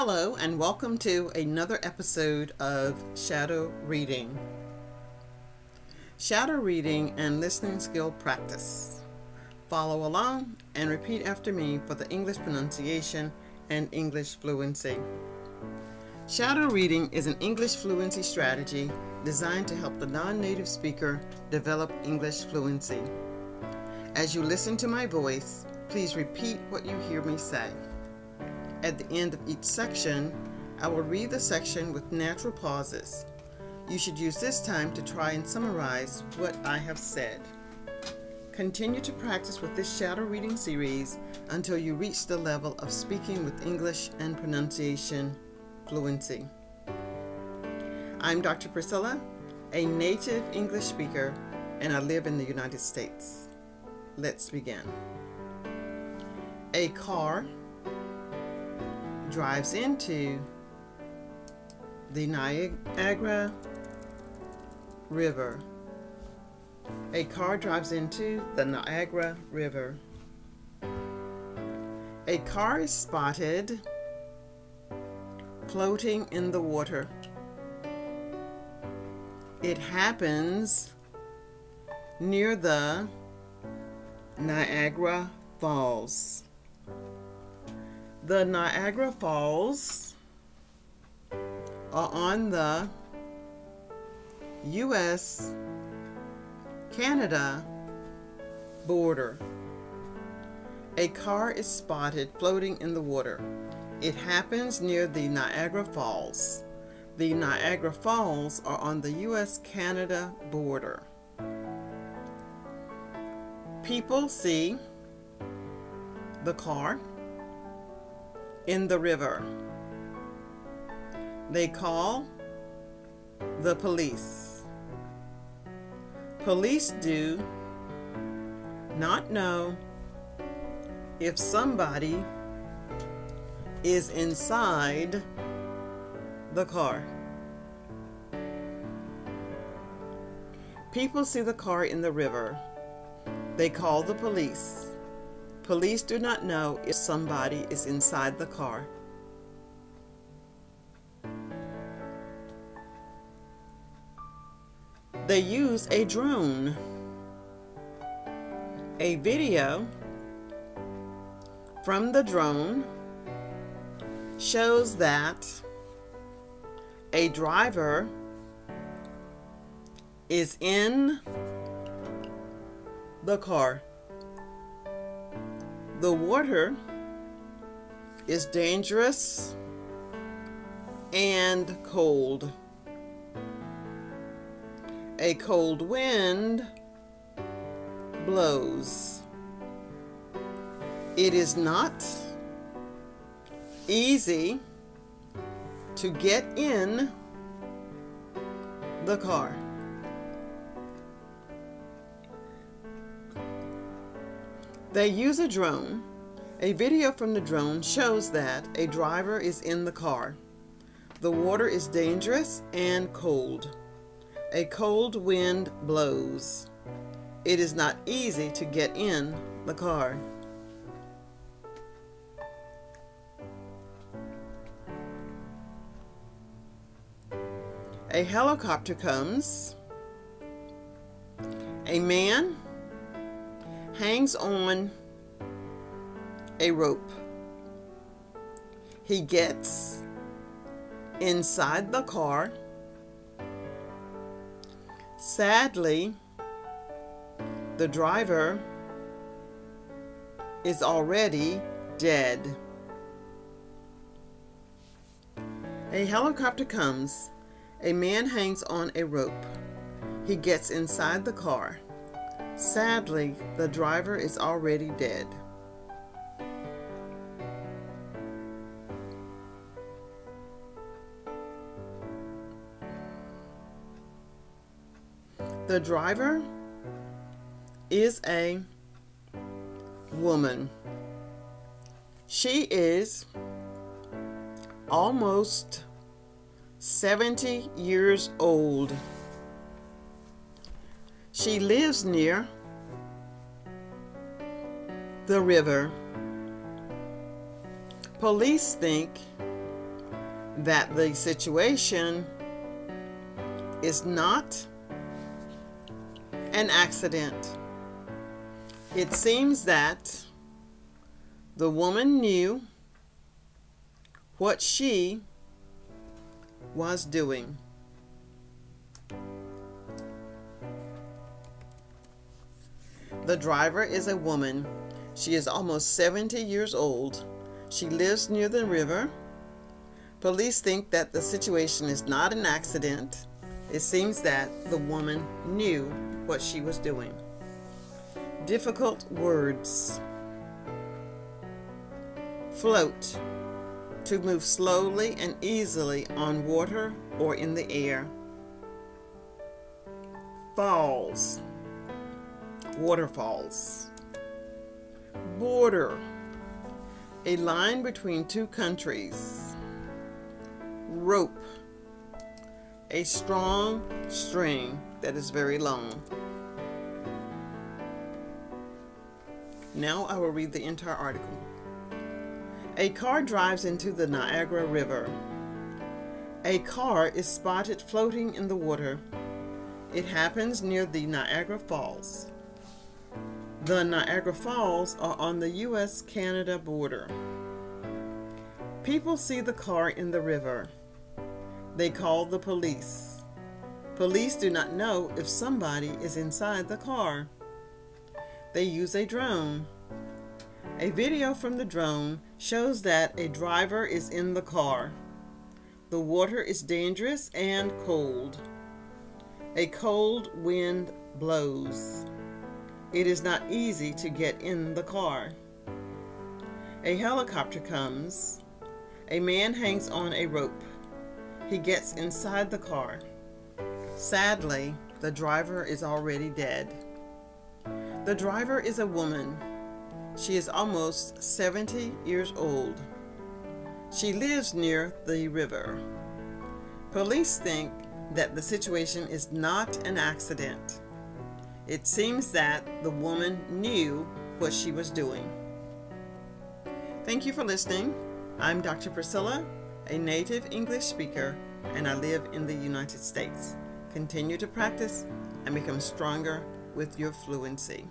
Hello and welcome to another episode of Shadow Reading. Shadow Reading and Listening Skill Practice. Follow along and repeat after me for the English pronunciation and English fluency. Shadow Reading is an English fluency strategy designed to help the non-native speaker develop English fluency. As you listen to my voice, please repeat what you hear me say. At the end of each section, I will read the section with natural pauses. You should use this time to try and summarize what I have said. Continue to practice with this shadow reading series until you reach the level of speaking with English and pronunciation fluency. I'm Dr. Priscilla, a native English speaker, and I live in the United States. Let's begin. A car drives into the Niagara River. A car drives into the Niagara River. A car is spotted floating in the water. It happens near the Niagara Falls. The Niagara Falls are on the US-Canada border. A car is spotted floating in the water. It happens near the Niagara Falls. The Niagara Falls are on the US-Canada border. People see the car in the river. They call the police. Police do not know if somebody is inside the car. People see the car in the river. They call the police. Police do not know if somebody is inside the car. They use a drone. A video from the drone shows that a driver is in the car. The water is dangerous and cold. A cold wind blows. It is not easy to get in the car. They use a drone. A video from the drone shows that a driver is in the car. The water is dangerous and cold. A cold wind blows. It is not easy to get in the car. A helicopter comes. A man hangs on a rope. He gets inside the car. Sadly, the driver is already dead. A helicopter comes. A man hangs on a rope. He gets inside the car. Sadly, the driver is already dead. The driver is a woman. She is almost 70 years old. She lives near the river. Police think that the situation is not an accident. It seems that the woman knew what she was doing. The driver is a woman. She is almost 70 years old. She lives near the river. Police think that the situation is not an accident. It seems that the woman knew what she was doing. Difficult words. Float. To move slowly and easily on water or in the air. Falls. Waterfalls. Border. A line between two countries. Rope. A strong string that is very long. Now I will read the entire article. A car drives into the Niagara River. A car is spotted floating in the water. It happens near the Niagara Falls. The Niagara Falls are on the US-Canada border. People see the car in the river. They call the police. Police do not know if somebody is inside the car. They use a drone. A video from the drone shows that a driver is in the car. The water is dangerous and cold. A cold wind blows. It is not easy to get in the car. A helicopter comes. A man hangs on a rope. He gets inside the car. Sadly, the driver is already dead. The driver is a woman. She is almost 70 years old. She lives near the river. Police think that the situation is not an accident. It seems that the woman knew what she was doing. Thank you for listening. I'm Dr. Priscilla, a native English speaker, and I live in the United States. Continue to practice and become stronger with your fluency.